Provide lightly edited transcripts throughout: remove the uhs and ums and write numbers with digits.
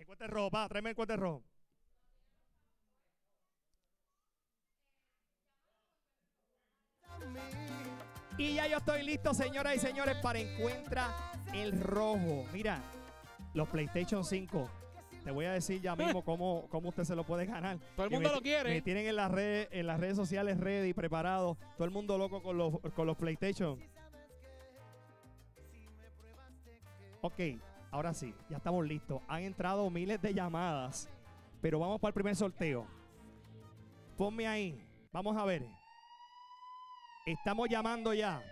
El cuate rojo, va, tráeme el cuate rojo. Y ya yo estoy listo, señoras y señores, para Encuentra el Rojo. Mira, los PlayStation 5. Te voy a decir ya mismo cómo usted se lo puede ganar. Todo el mundo lo quiere. Me tienen en las redes sociales ready, preparado. Todo el mundo loco con los PlayStation. Ok, ahora sí, ya estamos listos. Han entrado miles de llamadas, pero vamos para el primer sorteo. Ponme ahí, vamos a ver. Estamos llamando ya.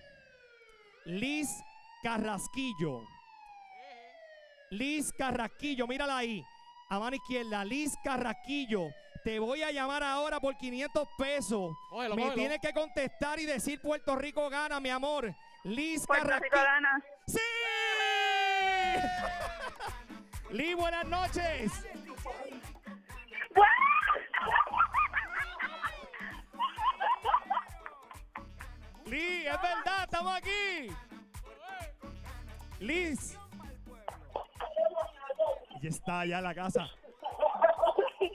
Liz Carrasquillo. Liz Carrasquillo, mírala ahí. A mano izquierda, Liz Carrasquillo. Te voy a llamar ahora por 500 pesos. Cógelo, me tienes que contestar y decir Puerto Rico gana, mi amor. Liz Carrasquillo. Puerto Rico gana. ¡Sí! Liz, buenas noches. Liz, es verdad, estamos aquí. Liz. Ya está, ya en la casa.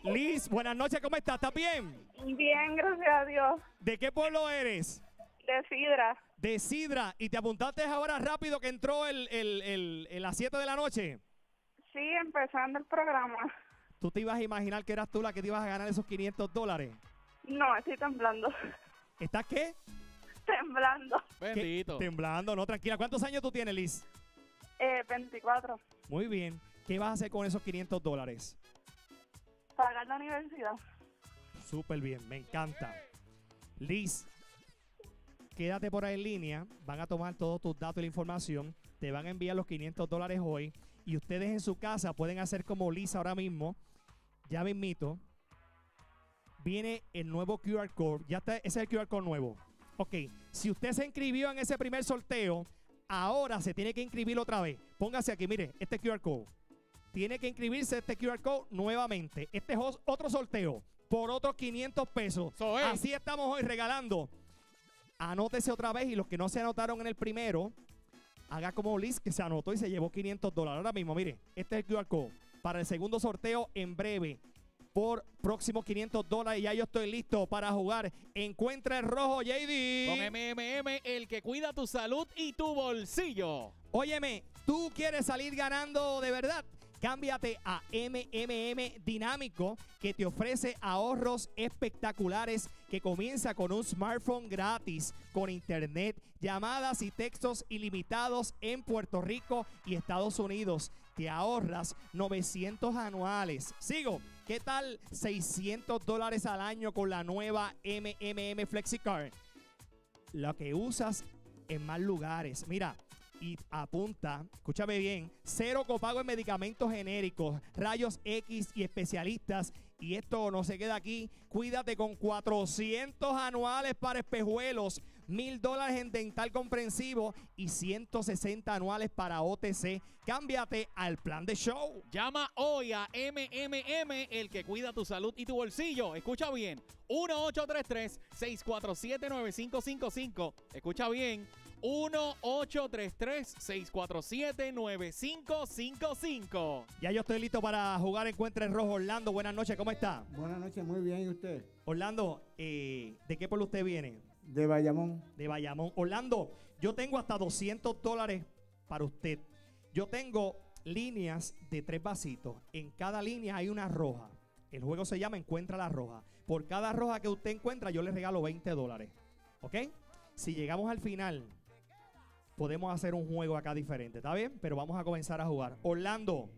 Liz, buenas noches, ¿cómo estás? ¿Estás bien? Bien, gracias a Dios. ¿De qué pueblo eres? De Sidra. De Sidra. ¿Y te apuntaste ahora rápido que entró las 7 de la noche? Sí, empezando el programa. ¿Tú te ibas a imaginar que eras tú la que te ibas a ganar esos $500? No, estoy temblando. ¿Estás qué? Temblando. Bendito. ¿Qué? Temblando, no, tranquila. ¿Cuántos años tú tienes, Liz? 24. Muy bien. ¿Qué vas a hacer con esos $500? Pagar la universidad. Súper bien, me encanta. Liz, quédate por ahí en línea. Van a tomar todos tus datos y la información. Te van a enviar los $500 hoy. Y ustedes en su casa pueden hacer como Liz ahora mismo. Ya mismito. Viene el nuevo QR Code. Ya está, ese es el QR Code nuevo. Ok, si usted se inscribió en ese primer sorteo, ahora se tiene que inscribir otra vez. Póngase aquí, mire, este QR Code. Tiene que inscribirse este QR Code nuevamente. Este es otro sorteo por otros 500 pesos. Así estamos hoy regalando. Anótese otra vez y los que no se anotaron en el primero, haga como Liz que se anotó y se llevó $500. Ahora mismo, mire, este es el QR Code para el segundo sorteo en breve por próximos $500. Ya yo estoy listo para jugar. Encuentra el Rojo, JD. Con MMM, el que cuida tu salud y tu bolsillo. Óyeme, ¿tú quieres salir ganando de verdad? Cámbiate a MMM Dinámico, que te ofrece ahorros espectaculares, que comienza con un smartphone gratis, con internet, llamadas y textos ilimitados en Puerto Rico y Estados Unidos. Te ahorras $900 anuales. Sigo. ¿Qué tal $600 al año con la nueva MMM FlexiCard? Lo que usas en más lugares. Mira. Y apunta, escúchame bien, 0 copago en medicamentos genéricos, rayos X y especialistas. Y esto no se queda aquí. Cuídate con $400 anuales para espejuelos, $1,000 en dental comprensivo y $160 anuales para OTC. Cámbiate al plan de show. Llama hoy a MMM, el que cuida tu salud y tu bolsillo. Escucha bien, 1-833-647-9555. Escucha bien. 1-833-647-9555. Ya yo estoy listo para jugar Encuentra el Rojo. Orlando, buenas noches, ¿cómo está? Buenas noches, muy bien, ¿y usted? Orlando, ¿de qué pueblo usted viene? De Bayamón. De Bayamón. Orlando, yo tengo hasta $200 para usted. Yo tengo líneas de 3 vasitos. En cada línea hay una roja. El juego se llama Encuentra la Roja. Por cada roja que usted encuentra, yo le regalo $20. ¿Ok? Si llegamos al final, podemos hacer un juego acá diferente, ¿está bien? Pero vamos a comenzar a jugar. Orlando,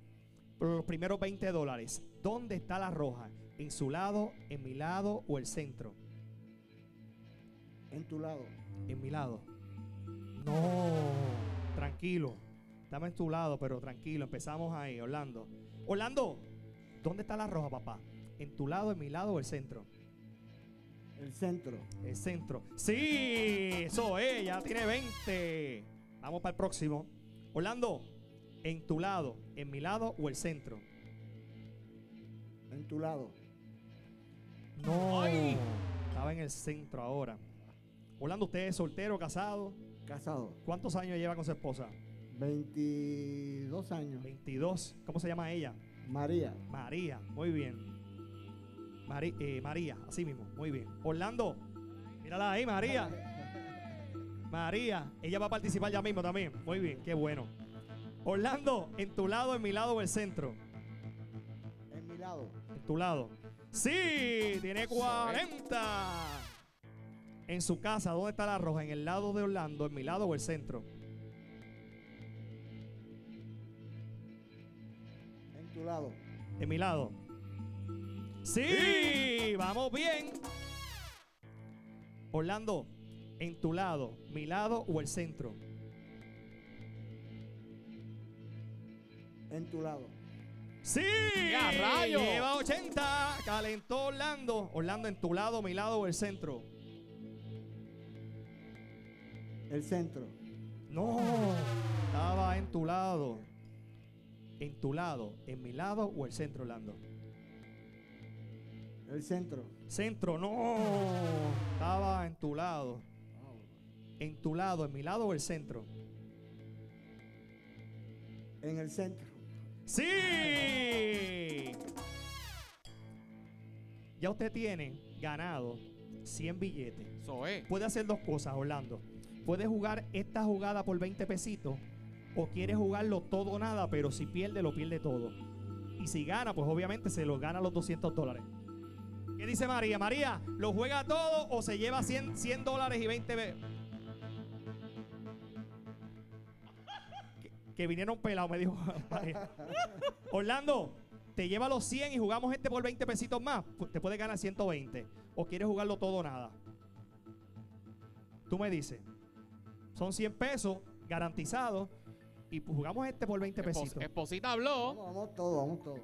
por los primeros $20, ¿dónde está la roja? ¿En su lado, en mi lado o el centro? En tu lado. En mi lado. No, tranquilo. Estamos en tu lado, pero tranquilo. Empezamos ahí, Orlando. Orlando, ¿dónde está la roja, papá? ¿En tu lado, en mi lado o el centro? El centro. El centro. ¡Sí! Eso es, ya tiene 20. Vamos para el próximo. Orlando, ¿en tu lado, en mi lado o el centro? En tu lado. No. ¡Ay! Estaba en el centro ahora. Orlando, ¿usted es soltero, casado? Casado. ¿Cuántos años lleva con su esposa? 22 años. 22. ¿Cómo se llama ella? María. María, muy bien. María, así mismo, muy bien. Orlando, mírala ahí, María. María, ella va a participar ya mismo también. Muy bien, qué bueno. Orlando, ¿en tu lado, en mi lado o el centro? En mi lado. En tu lado. ¡Sí! Tiene 40. En su casa, ¿dónde está la roja? ¿En el lado de Orlando, en mi lado o el centro? En tu lado. En mi lado. ¡Sí! ¡Sí! ¡Vamos bien! Orlando, ¿en tu lado, mi lado o el centro? En tu lado. ¡Sí! ¡Ya, rayo! Lleva 80. Calentó Orlando. Orlando, ¿en tu lado, mi lado o el centro? El centro. No. Estaba en tu lado. En tu lado, en mi lado o el centro, Orlando. El centro. Centro, no. Estaba en tu lado. En tu lado, en mi lado o el centro. En el centro. ¡Sí! Ya usted tiene ganado 100 billetes. Eso es. Puede hacer dos cosas, Orlando. Puede jugar esta jugada por 20 pesitos o quiere jugarlo todo o nada, pero si pierde, lo pierde todo. Y si gana, pues obviamente se lo gana los $200. ¿Qué dice María? María, ¿lo juega todo o se lleva $100 y 20 veces? Que vinieron pelados, me dijo. Orlando, te lleva los 100 y jugamos este por 20 pesitos más. Te puedes ganar 120. O quieres jugarlo todo o nada. Tú me dices. Son 100 pesos garantizados. Y jugamos este por 20 pesitos. Esposita habló. Vamos todo, vamos todo.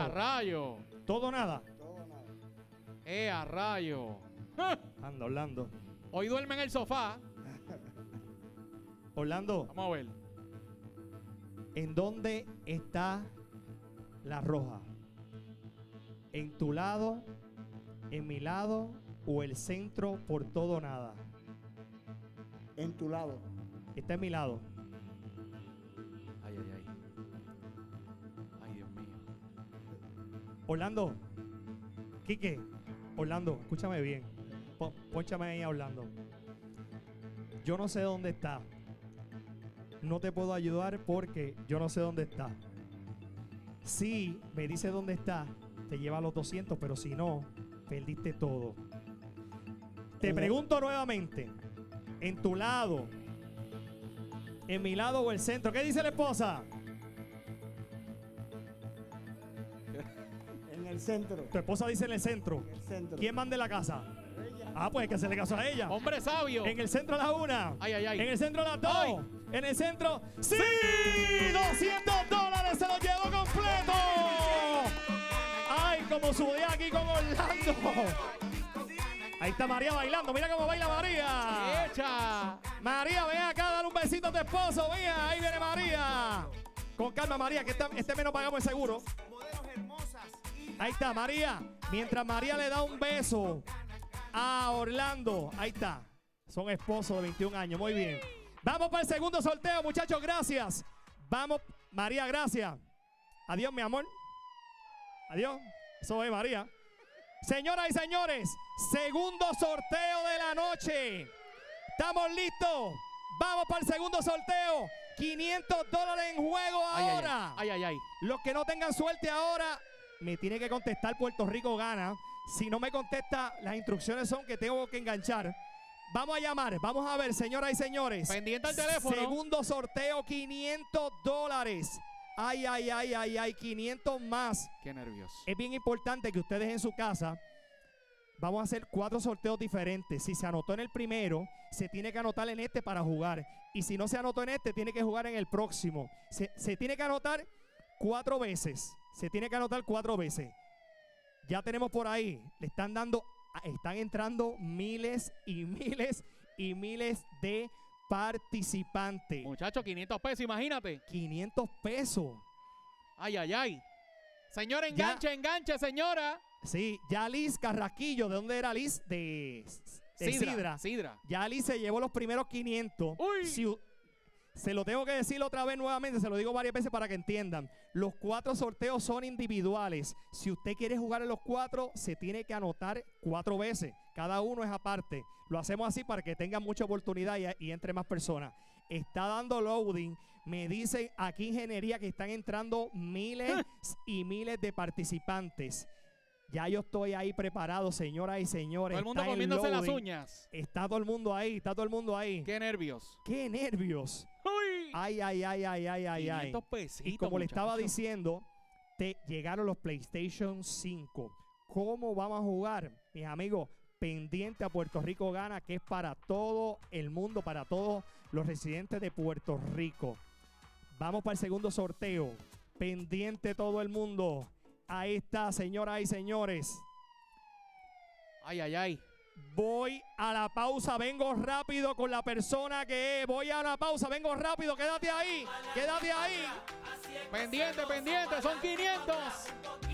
¡A rayo! ¿Todo o nada? Todo o nada. ¡A rayo! Anda, Orlando. Hoy duerme en el sofá. Orlando. Vamos a ver. ¿En dónde está la roja? ¿En tu lado, en mi lado o el centro por todo o nada? En tu lado. Está en mi lado. Ay, ay, ay. Ay, Dios mío. Orlando. Quique. Orlando, escúchame bien. Pónchame ahí a Orlando. Yo no sé dónde está. No te puedo ayudar porque yo no sé dónde está. Si me dice dónde está, te lleva los 200, pero si no, perdiste todo. Te pregunto nuevamente, en tu lado, en mi lado o el centro, ¿qué dice la esposa? En el centro. Tu esposa dice en el centro. En el centro. ¿Quién manda en la casa? Ah, pues que se le casó a ella. Hombre sabio. En el centro la una. Ay, ay, ay. En el centro la dos. Ay. En el centro. ¡Sí! $200 se lo llevó completo. Ay, como sudé aquí con Orlando. Ahí está María bailando. Mira cómo baila María. ¡Echa! María, ven acá, dale un besito a tu esposo. Mira, ahí viene María. Con calma, María, que este menos pagamos el seguro. Ahí está, María. Mientras María le da un beso a Orlando, ahí está. Son esposos de 21 años, muy bien. Vamos para el segundo sorteo, muchachos, gracias. Vamos, María, gracias. Adiós, mi amor. Adiós. Eso es, María. Señoras y señores, segundo sorteo de la noche. Estamos listos. Vamos para el segundo sorteo. $500 en juego ahora. Ay, ay, ay. Ay, ay. Los que no tengan suerte ahora, me tiene que contestar Puerto Rico Gana. Si no me contesta, las instrucciones son que tengo que enganchar. Vamos a llamar, vamos a ver, señoras y señores. Pendiente al teléfono. Segundo sorteo, $500. Ay, ay, ay, ay, ay, 500 más. Qué nervioso. Es bien importante que ustedes en su casa, vamos a hacer 4 sorteos diferentes. Si se anotó en el primero, se tiene que anotar en este para jugar. Y si no se anotó en este, tiene que jugar en el próximo. Se tiene que anotar 4 veces. Se tiene que anotar 4 veces. Ya tenemos por ahí, le están dando, están entrando miles y miles y miles de participantes. Muchachos, 500 pesos, imagínate. 500 pesos. Ay, ay, ay. Señora, enganche, ya, enganche, señora. Sí, ya Liz Carrasquillo, ¿de dónde era Liz? De Sidra. Ya Liz se llevó los primeros 500. Uy. Si, Se lo tengo que decir otra vez nuevamente, se lo digo varias veces para que entiendan. Los 4 sorteos son individuales. Si usted quiere jugar en los 4, se tiene que anotar 4 veces. Cada uno es aparte. Lo hacemos así para que tengan mucha oportunidad y entre más personas. Está dando loading. Me dicen aquí ingeniería que están entrando miles y miles de participantes. Ya yo estoy ahí preparado, señoras y señores. Todo el mundo comiéndose las uñas. Está todo el mundo ahí, está todo el mundo ahí. ¡Qué nervios! ¡Qué nervios! ¡Uy! ¡Ay, ay, ay, ay, ay, ay! Ay. Pesitos, y como muchacho le estaba diciendo, te llegaron los PlayStation 5. ¿Cómo vamos a jugar, mis amigos? Pendiente a Puerto Rico Gana, que es para todo el mundo, para todos los residentes de Puerto Rico. Vamos para el segundo sorteo. Pendiente todo el mundo. Ahí está, señoras y señores. Ay, ay, ay. Voy a la pausa, vengo rápido con la persona que es. Voy a la pausa, vengo rápido, quédate ahí. Quédate ahí. Pendiente, pendiente, son 500.